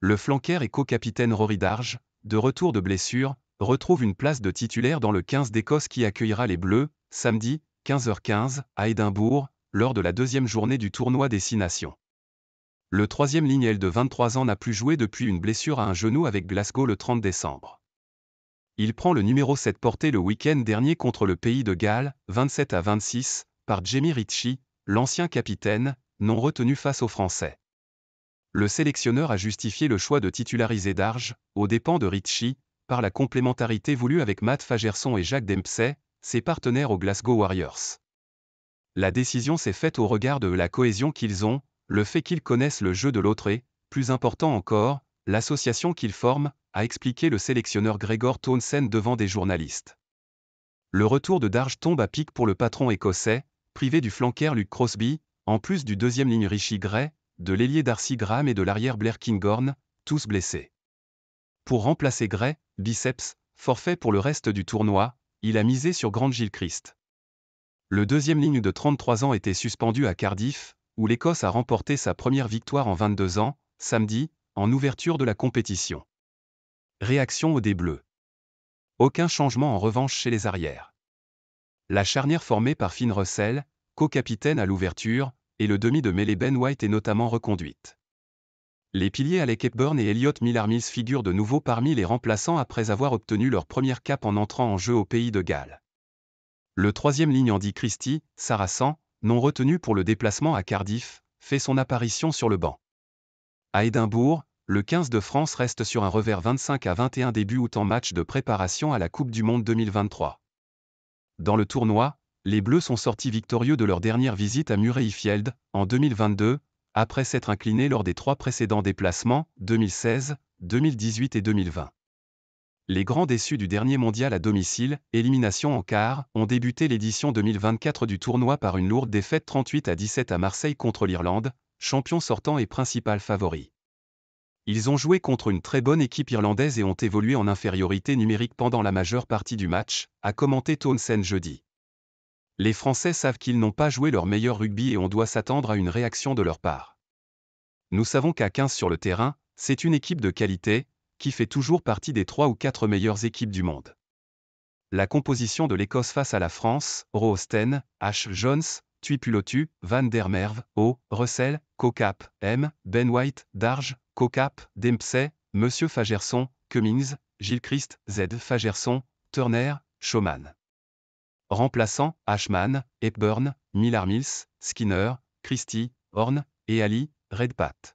Le flanqueur et co-capitaine Rory Darge, de retour de blessure, retrouve une place de titulaire dans le 15 d'Écosse qui accueillera les Bleus, samedi, 15h15, à Édimbourg, lors de la deuxième journée du Tournoi des 6 nations. Le troisième ligne de 23 ans n'a plus joué depuis une blessure à un genou avec Glasgow le 30 décembre. Il prend le numéro 7 porté le week-end dernier contre le pays de Galles, 27-26, par Jamie Ritchie, l'ancien capitaine, non retenu face aux Français. Le sélectionneur a justifié le choix de titulariser Darge, aux dépens de Ritchie, par la complémentarité voulue avec Matt Fagerson et Jacques Dempsey, ses partenaires aux Glasgow Warriors. La décision s'est faite au regard de la cohésion qu'ils ont, le fait qu'ils connaissent le jeu de l'autre et, plus important encore, l'association qu'ils forment, a expliqué le sélectionneur Gregor Townsend devant des journalistes. Le retour de Darge tombe à pic pour le patron écossais, privé du flanqueur Luke Crosby, en plus du deuxième ligne Richie Gray, de l'ailier Darcy Graham et de l'arrière Blair Kinghorn, tous blessés. Pour remplacer Gray, biceps, forfait pour le reste du tournoi, il a misé sur Grant Gilchrist. Le deuxième ligne de 33 ans était suspendu à Cardiff, où l'Écosse a remporté sa première victoire en 22 ans, samedi, en ouverture de la compétition. Réaction aux Bleus. Aucun changement en revanche chez les arrières. La charnière formée par Finn Russell, co-capitaine à l'ouverture, et le demi de mêlée Ben White est notamment reconduite. Les piliers Alec Hepburn et Elliot Millar Mills figurent de nouveau parmi les remplaçants après avoir obtenu leur première cape en entrant en jeu au pays de Galles. Le troisième ligne Andy Christie, Saracens, non retenu pour le déplacement à Cardiff, fait son apparition sur le banc. À Édimbourg, le 15 de France reste sur un revers 25-21 début août en match de préparation à la Coupe du Monde 2023. Dans le tournoi, les Bleus sont sortis victorieux de leur dernière visite à Murrayfield, en 2022, après s'être inclinés lors des 3 précédents déplacements, 2016, 2018 et 2020. Les grands déçus du dernier mondial à domicile, élimination en quart, ont débuté l'édition 2024 du tournoi par une lourde défaite 38-17 à Marseille contre l'Irlande, champion sortant et principal favori. Ils ont joué contre une très bonne équipe irlandaise et ont évolué en infériorité numérique pendant la majeure partie du match, a commenté Townsend jeudi. Les Français savent qu'ils n'ont pas joué leur meilleur rugby et on doit s'attendre à une réaction de leur part. Nous savons qu'à 15 sur le terrain, c'est une équipe de qualité, qui fait toujours partie des 3 ou 4 meilleures équipes du monde. La composition de l'Écosse face à la France, Roosten, H. Jones, Tuipulotu, Van der Merwe, O, Russell, Cocap, M, Ben White, Darge, Cocap, Dempsey, Monsieur Fagerson, Cummings, Gilchrist, Z. Fagerson, Turner, Showman. Remplaçant, Ashman, Hepburn, Millar Mills, Skinner, Christie, Horn, et Ali, Redpath.